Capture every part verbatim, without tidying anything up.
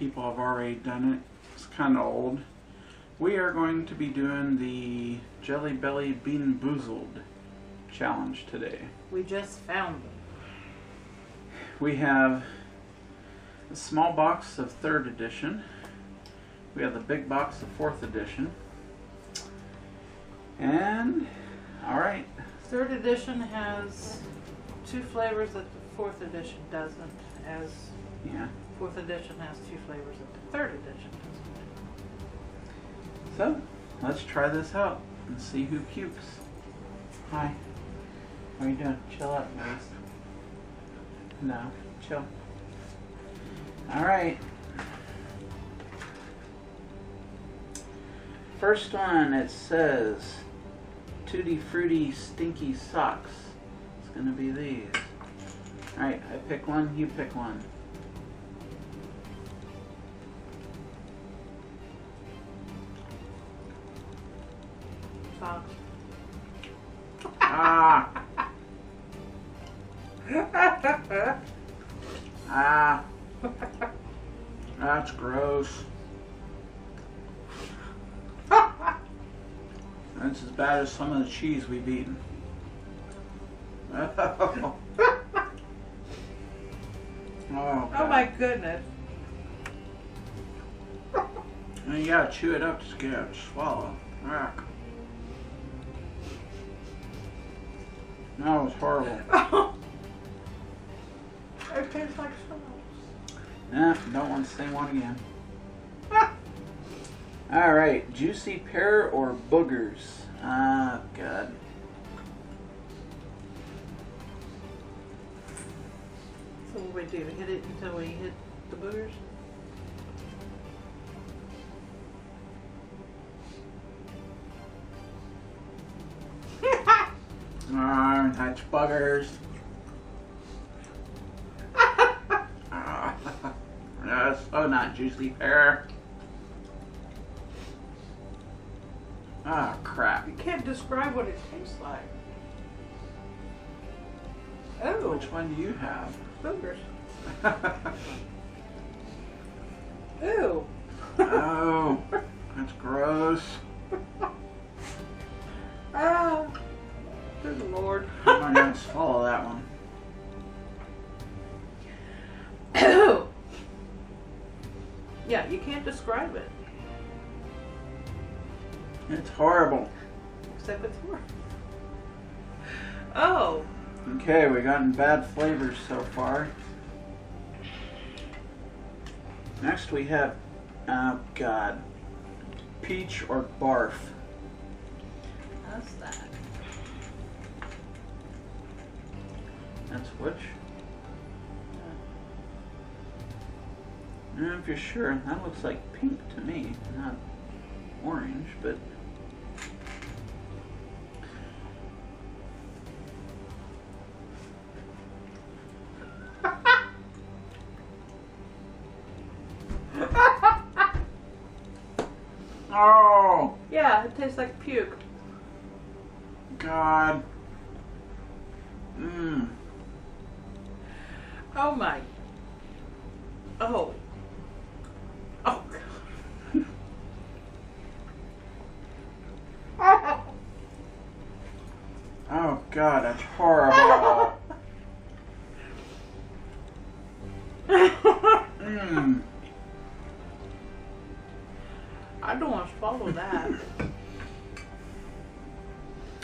people have already done it. It's kind of old. We are going to be doing the Jelly Belly Bean Boozled challenge today. We just found them. We have a small box of third edition. We have the big box of fourth edition. And, alright. Third edition has two flavors that the fourth edition doesn't, as yeah. Fourth edition has two flavors that the third edition doesn't. So, let's try this out and see who pukes. Hi. How are you doing? Chill out, guys. No, chill. Alright. First one, it says Tutti Frutti Stinky Socks. It's gonna be these. Alright, I pick one, you pick one. Socks. Ah! Ah! That's gross. That's as bad as some of the cheese we've eaten. Oh, oh, oh my goodness. And you gotta chew it up to get it to swallow. Yuck. That was horrible. It tastes like sauce. Nah, don't want the same one again. Alright, juicy pear or boogers? Ah, God. So what do we do? Hit it until we hit the boogers? Ah, that's boogers. Ah, that's so not juicy pear. Ah, oh, crap. You can't describe what it tastes like. Oh. Which one do you have? Boogers. Ew. Oh, that's gross. Oh, good Lord. I'm not going to swallow that one. Ew. Yeah, you can't describe it. It's horrible. Except it's horrible. Oh. Okay, we've gotten bad flavors so far. Next we have, oh God, peach or barf. How's that? That's which? I don't know if you're sure. That looks like pink to me, not orange, but... Oh! Yeah, it tastes like puke. God. Mmm. Oh my. Oh. Oh God. Oh God, that's horrible. Mmm. I don't want to swallow that.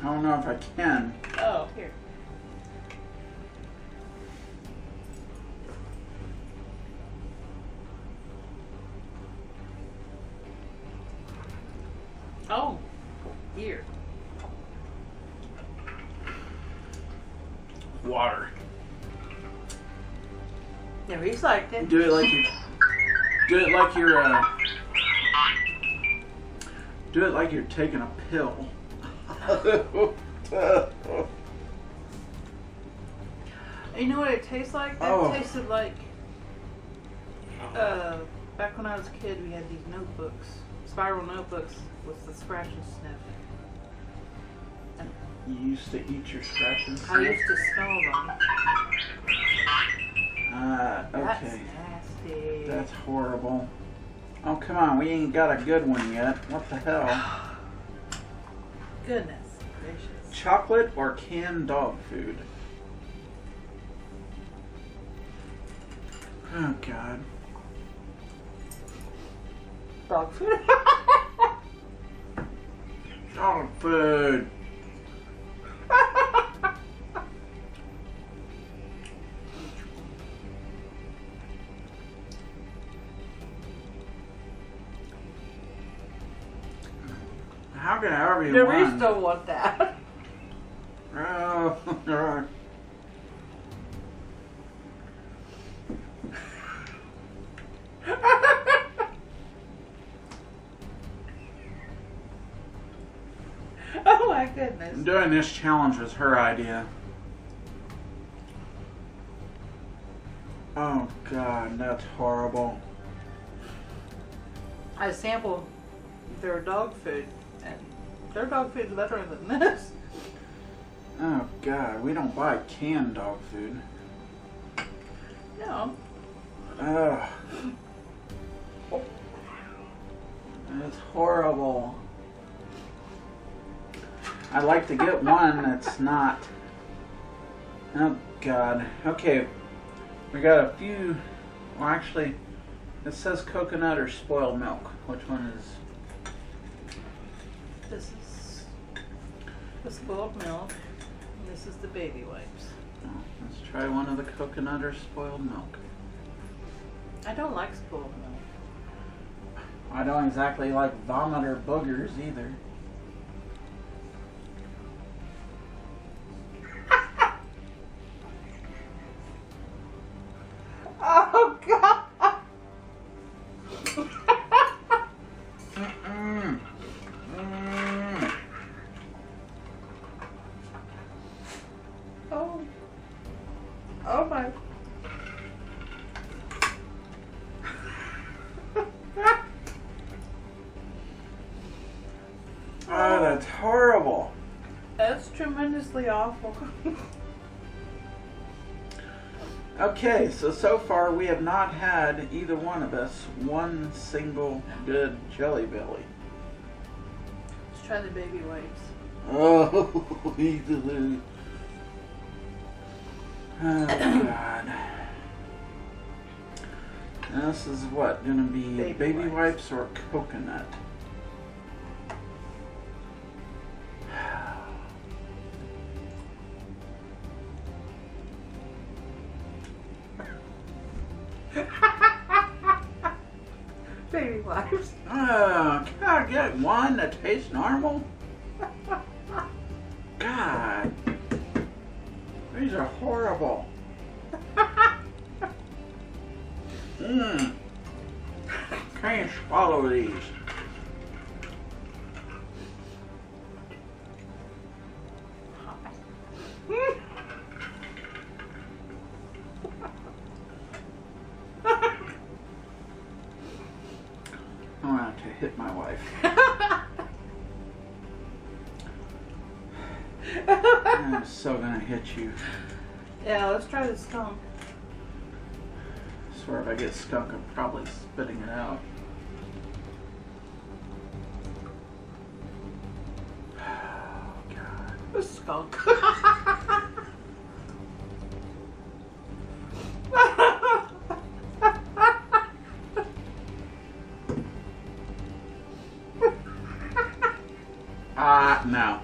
I don't know if I can. Oh, here. Oh, here. Water. Yeah, he's like that. Do it like you. Do it like you're. Uh, Do it like you're taking a pill. You know what it tastes like? That oh. tasted like uh, back when I was a kid. We had these notebooks, spiral notebooks, with the scratch and sniff. And you used to eat your scratch and sniff. I used to smell them. Ah, uh, okay. That's nasty. see. That's horrible. Oh, come on. We ain't got a good one yet. What the hell? Goodness gracious. Chocolate or canned dog food? Oh, God. Dog food. Dog food. How can I you want? The don't want that. Oh, God. Oh my goodness. Doing this challenge was her idea. Oh God, that's horrible. I sampled their dog food and their dog food is better than this. Oh God, we don't buy canned dog food. No. Ugh. That's horrible. I'd like to get one that's not. Oh God. Okay. We got a few. Well, actually, it says coconut or spoiled milk. Which one is? This is the spoiled milk. And this is the baby wipes. Let's try one of the coconut or spoiled milk. I don't like spoiled milk. I don't exactly like vomit or boogers either. Oh, God. Mm-mm. Mm. Oh. Oh, my. Oh, that's horrible. That's tremendously awful. Okay, so so far we have not had either one of us one single good Jelly Belly. Let's try the baby wipes. Oh, easily. Oh God. Now this is what gonna be baby, baby wipes. wipes or coconut. Baby wipes. Oh, can I get one that tastes normal? God. These are horrible. Mmm. Can't swallow these. To hit my wife. I'm so gonna hit you. Yeah, let's try the skunk. I swear if I get skunk, I'm probably spitting it out. Oh, God. The skunk. Ah, uh, no.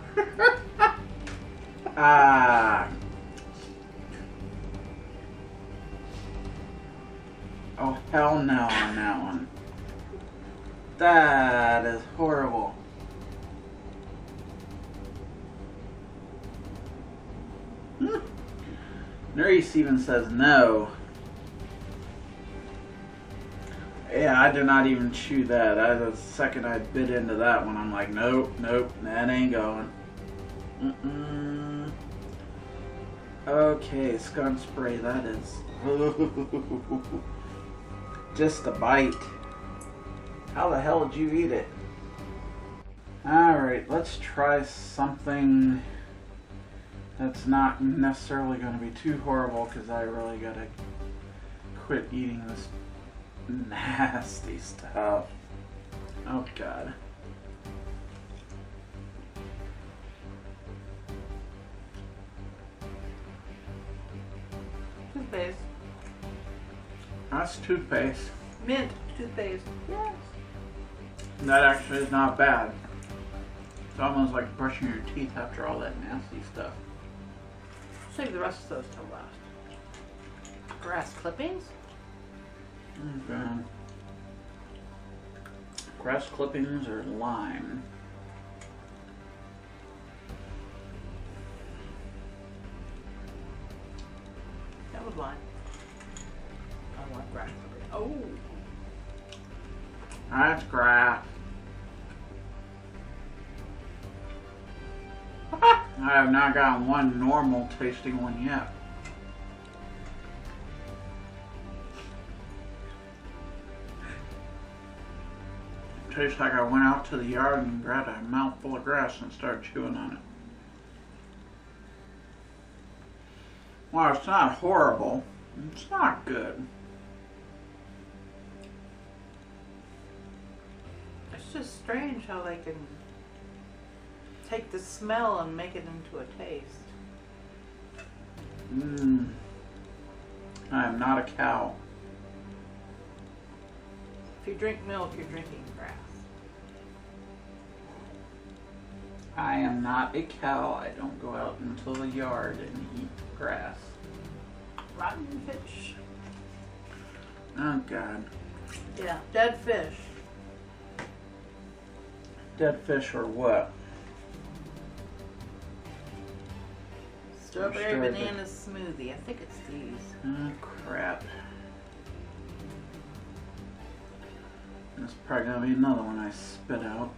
Ah. uh, oh, hell no on that one. That is horrible. Hmm. Nerys even says no. Yeah, I did not even chew that. I, the second I bit into that one, I'm like, nope, nope, that ain't going. Mm-mm. Okay, skunk spray, that is. Just a bite. How the hell did you eat it? Alright, let's try something that's not necessarily going to be too horrible because I really got to quit eating this nasty stuff. Oh God. Toothpaste. That's toothpaste. Mint toothpaste. Yes. That actually is not bad. It's almost like brushing your teeth after all that nasty stuff. Save the rest of those till last. Grass clippings? Okay. Grass clippings or lime. That was lime. I want grass clippings. Oh! That's grass. I have not gotten one normal tasting one yet. It tastes like I went out to the yard and grabbed a mouthful of grass and started chewing on it. Well, it's not horrible. It's not good. It's just strange how they can take the smell and make it into a taste. Mmm. I am not a cow. If you drink milk, you're drinking grass. I am not a cow. I don't go out into the yard and eat grass. Rotten fish. Oh God. Yeah, dead fish. Dead fish or what? Strawberry banana smoothie. I think it's these. Oh, crap. That's probably going to be another one I spit out.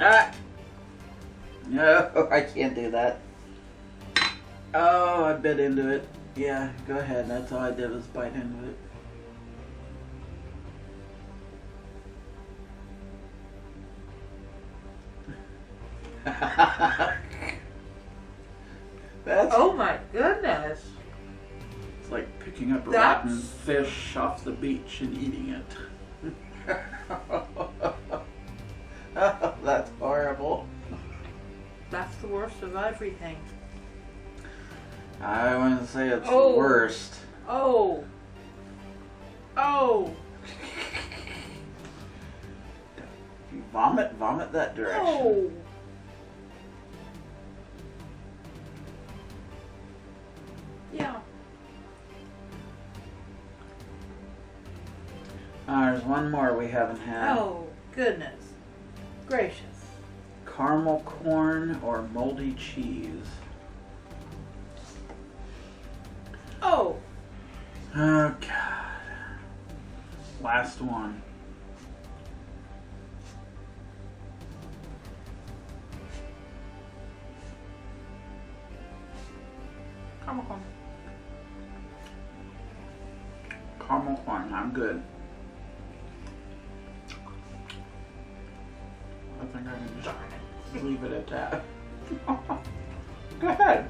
Ah! No, I can't do that. Oh, I bit into it. Yeah, go ahead. That's all I did was bite into it. That's, oh my goodness. It's like picking up a That's... rotten fish off the beach and eating it. Oh, that's horrible. That's the worst of everything. I wouldn't say it's oh. the worst. Oh. Oh. Vomit, vomit that direction. Oh. Yeah. Uh, there's one more we haven't had. Oh, goodness. Gracious. Caramel corn or moldy cheese. Oh. Oh, God. Last one. Caramel corn. Caramel corn, I'm good. I think I can just leave it at that. Go ahead.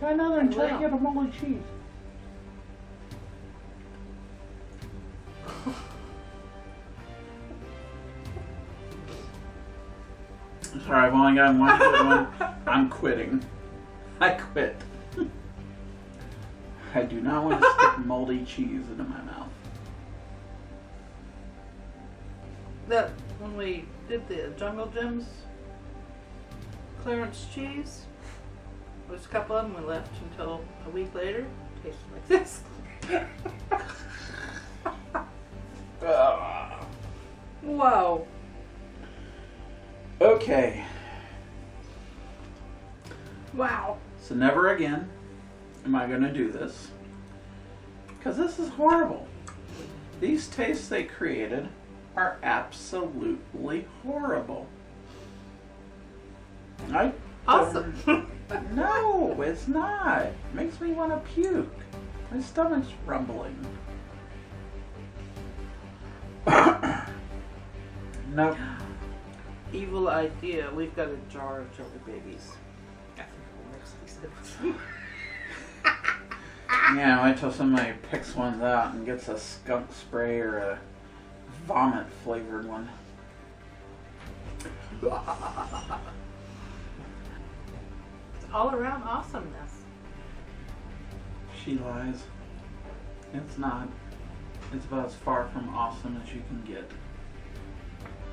Try another until I get a moldy cheese. Sorry, I've only gotten one good one. I'm quitting. I quit. I do not want to stick moldy cheese into my mouth. That when we did the Jungle Gyms clearance cheese, there was a couple of them we left until a week later. It tasted like this. uh. Wow. Okay. Wow. So never again am I going to do this, because this is horrible. These tastes they created are absolutely horrible. I awesome. No, it's not. It makes me want to puke. My stomach's rumbling. Nope. evil idea. We've got a jar of chubby babies. I think we'll mix these up. Yeah, wait till somebody picks ones out and gets a skunk spray or a vomit flavored one. It's all around awesomeness. She lies. It's not. It's about as far from awesome as you can get.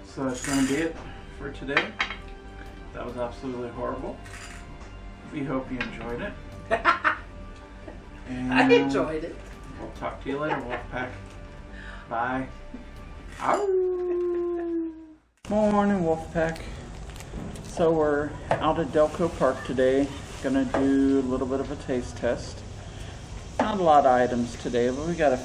So that's going to be it for today. That was absolutely horrible. We hope you enjoyed it. And I enjoyed it. We'll talk to you later, Wolfpack. Bye. Ow. Morning, Wolfpack. So we're out at Delco Park today. Going to do a little bit of a taste test. Not a lot of items today, but we got a